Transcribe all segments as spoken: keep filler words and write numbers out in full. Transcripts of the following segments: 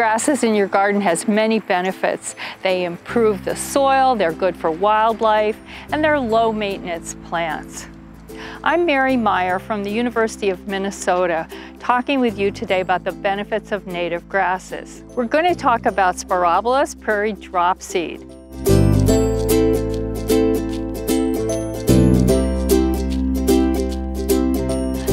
Grasses in your garden has many benefits. They improve the soil, they're good for wildlife, and they're low maintenance plants. I'm Mary Meyer from the University of Minnesota, talking with you today about the benefits of native grasses. We're going to talk about Sporobolus, prairie dropseed.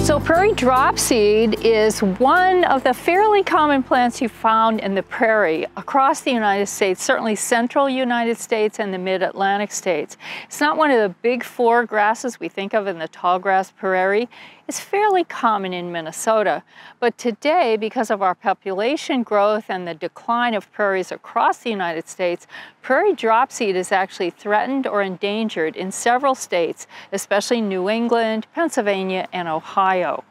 So prairie dropseed is one of the fairly common plants you found in the prairie across the United States, certainly central United States and the mid-Atlantic states. It's not one of the big four grasses we think of in the tall grass prairie. It's fairly common in Minnesota. But today, because of our population growth and the decline of prairies across the United States, prairie dropseed is actually threatened or endangered in several states, especially New England, Pennsylvania, and Ohio.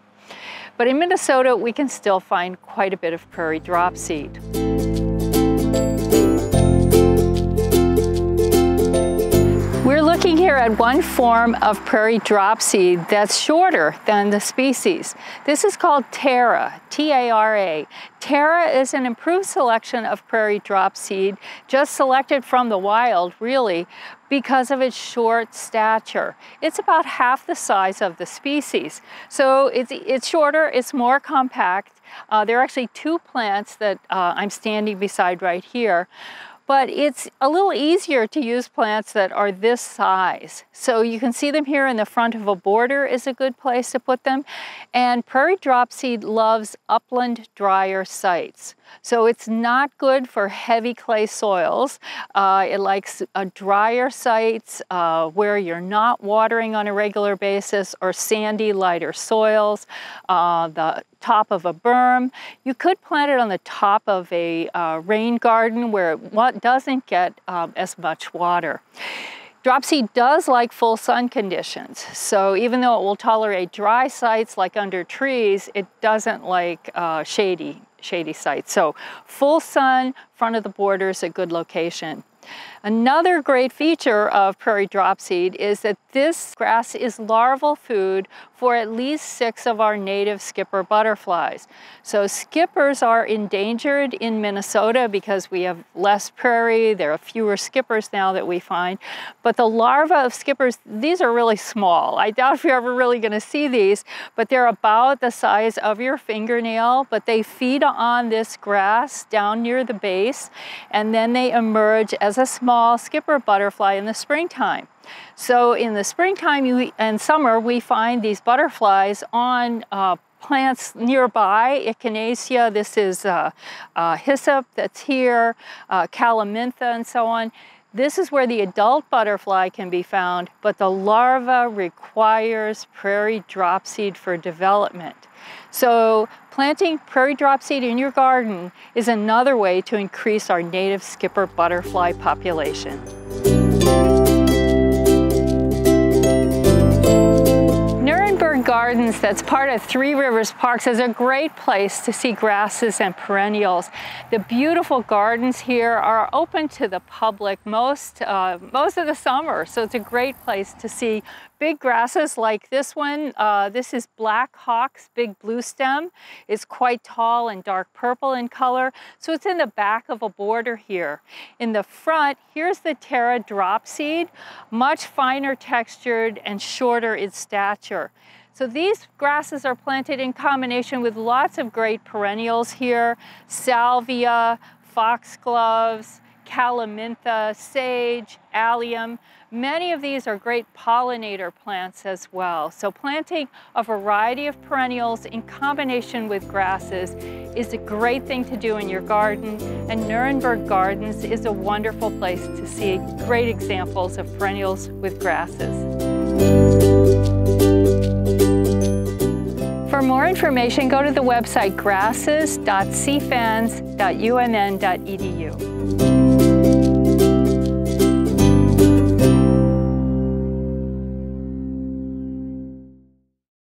But in Minnesota, we can still find quite a bit of prairie dropseed. We're looking here at one form of prairie dropseed that's shorter than the species. This is called Tara, T A R A. Tara is an improved selection of prairie dropseed, just selected from the wild, really, because of its short stature. It's about half the size of the species. So it's, it's shorter, it's more compact. Uh, there are actually two plants that uh, I'm standing beside right here. But it's a little easier to use plants that are this size. So you can see them here in the front of a border is a good place to put them. And prairie dropseed loves upland drier sites. So it's not good for heavy clay soils. Uh, it likes uh, drier sites uh, where you're not watering on a regular basis, or sandy, lighter soils, uh, the top of a berm. You could plant it on the top of a uh, rain garden where it doesn't get um, as much water. Dropseed does like full sun conditions, so even though it will tolerate dry sites like under trees, it doesn't like uh, shady, shady sites. So full sun, front of the border is a good location. Another great feature of prairie dropseed is that this grass is larval food for at least six of our native skipper butterflies. So skippers are endangered in Minnesota because we have less prairie, there are fewer skippers now that we find, but the larvae of skippers, these are really small. I doubt if you're ever really going to see these, but they're about the size of your fingernail, but they feed on this grass down near the base, and then they emerge as a small skipper butterfly in the springtime. So in the springtime and summer, we find these butterflies on uh, plants nearby. Echinacea, this is uh, uh, hyssop that's here, uh, Calamintha, and so on. This is where the adult butterfly can be found, but the larva requires prairie dropseed for development. So planting prairie dropseed in your garden is another way to increase our native skipper butterfly population. Nuremberg Gardens, that's part of Three Rivers Parks, is a great place to see grasses and perennials. The beautiful gardens here are open to the public most, uh, most of the summer, so it's a great place to see big grasses like this one. Uh, this is Black Hawk's big blue stem. It's quite tall and dark purple in color, so it's in the back of a border here. In the front, here's the Tara dropseed, much finer textured and shorter in stature. So these grasses are planted in combination with lots of great perennials here: salvia, foxgloves, calamintha, sage, allium. Many of these are great pollinator plants as well. So planting a variety of perennials in combination with grasses is a great thing to do in your garden, and Nuremberg Gardens is a wonderful place to see great examples of perennials with grasses. For more information, go to the website grasses dot c fans dot u m n dot e d u.